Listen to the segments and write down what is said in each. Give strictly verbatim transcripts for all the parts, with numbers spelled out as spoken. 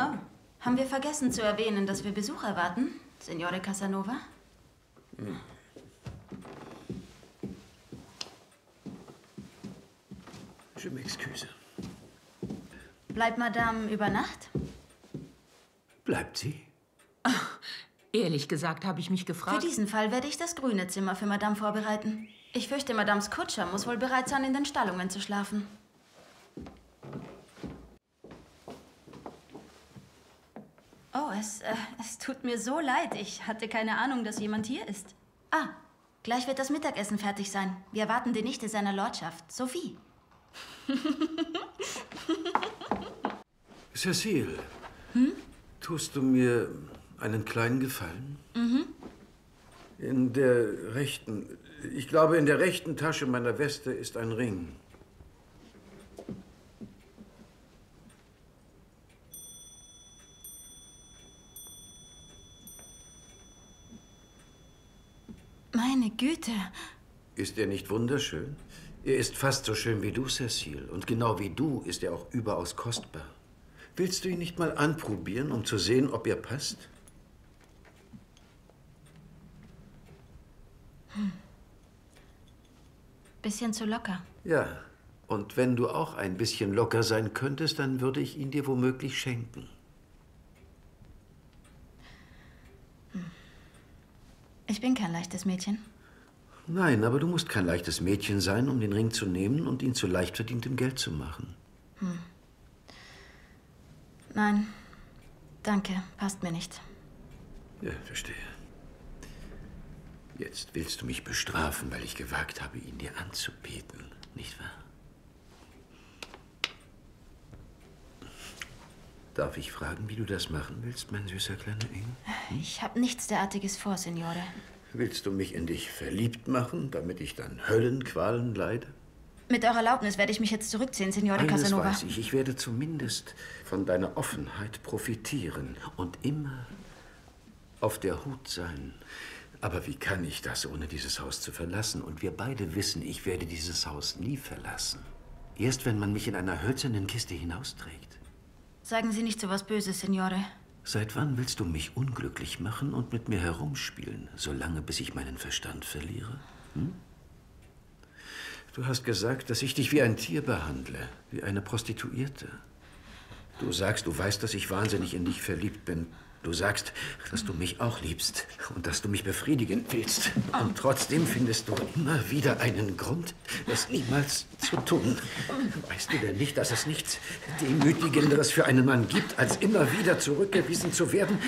Oh, haben wir vergessen zu erwähnen, dass wir Besuch erwarten, Signore Casanova? Hm. Je m'excuse. Bleibt Madame über Nacht? Bleibt sie? Ach, ehrlich gesagt habe ich mich gefragt... Für diesen Fall werde ich das grüne Zimmer für Madame vorbereiten. Ich fürchte, Madames Kutscher muss wohl bereit sein, in den Stallungen zu schlafen. Oh, es, äh, es tut mir so leid. Ich hatte keine Ahnung, dass jemand hier ist. Ah, gleich wird das Mittagessen fertig sein. Wir erwarten die Nichte seiner Lordschaft, Sophie. Cecile, hm? Tust du mir einen kleinen Gefallen? Mhm. In der rechten, ich glaube, in der rechten Tasche meiner Weste ist ein Ring. Meine Güte. Ist er nicht wunderschön? Er ist fast so schön wie du, Cecile. Und genau wie du ist er auch überaus kostbar. Willst du ihn nicht mal anprobieren, um zu sehen, ob er passt? Hm. Bisschen zu locker. Ja. Und wenn du auch ein bisschen locker sein könntest, dann würde ich ihn dir womöglich schenken. Hm. Ich bin kein leichtes Mädchen. Nein, aber du musst kein leichtes Mädchen sein, um den Ring zu nehmen und ihn zu leicht verdientem Geld zu machen. Hm. Nein, danke, passt mir nicht. Ja, verstehe. Jetzt willst du mich bestrafen, weil ich gewagt habe, ihn dir anzubeten, nicht wahr? Darf ich fragen, wie du das machen willst, mein süßer kleiner Engel? Hm? Ich habe nichts derartiges vor, Signore. Willst du mich in dich verliebt machen, damit ich dann Höllenqualen leide? Mit eurer Erlaubnis werde ich mich jetzt zurückziehen, Signore Casanova. Eines weiß ich, ich werde zumindest von deiner Offenheit profitieren und immer auf der Hut sein. Aber wie kann ich das, ohne dieses Haus zu verlassen? Und wir beide wissen, ich werde dieses Haus nie verlassen. Erst wenn man mich in einer hölzernen Kiste hinausträgt. Sagen Sie nicht so was Böses, Signore. Seit wann willst du mich unglücklich machen und mit mir herumspielen, solange bis ich meinen Verstand verliere? Hm? Du hast gesagt, dass ich dich wie ein Tier behandle, wie eine Prostituierte. Du sagst, du weißt, dass ich wahnsinnig in dich verliebt bin. Du sagst, dass du mich auch liebst und dass du mich befriedigen willst. Und trotzdem findest du immer wieder einen Grund, das niemals zu tun. Weißt du denn nicht, dass es nichts Demütigenderes für einen Mann gibt, als immer wieder zurückgewiesen zu werden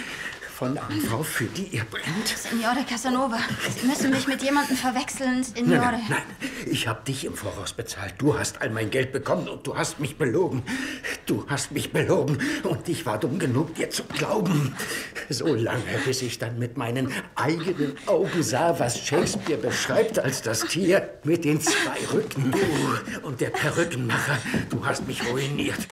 von einer Frau, für die er brennt? Signore Casanova, Sie müssen mich mit jemandem verwechseln, Signore. Nein, nein, nein. Ich habe dich im Voraus bezahlt. Du hast all mein Geld bekommen und du hast mich belogen. Du hast mich belogen und ich war dumm genug, dir zu glauben. So lange, bis ich dann mit meinen eigenen Augen sah, was Shakespeare beschreibt als das Tier mit den zwei Rücken. Du und der Perückenmacher, du hast mich ruiniert.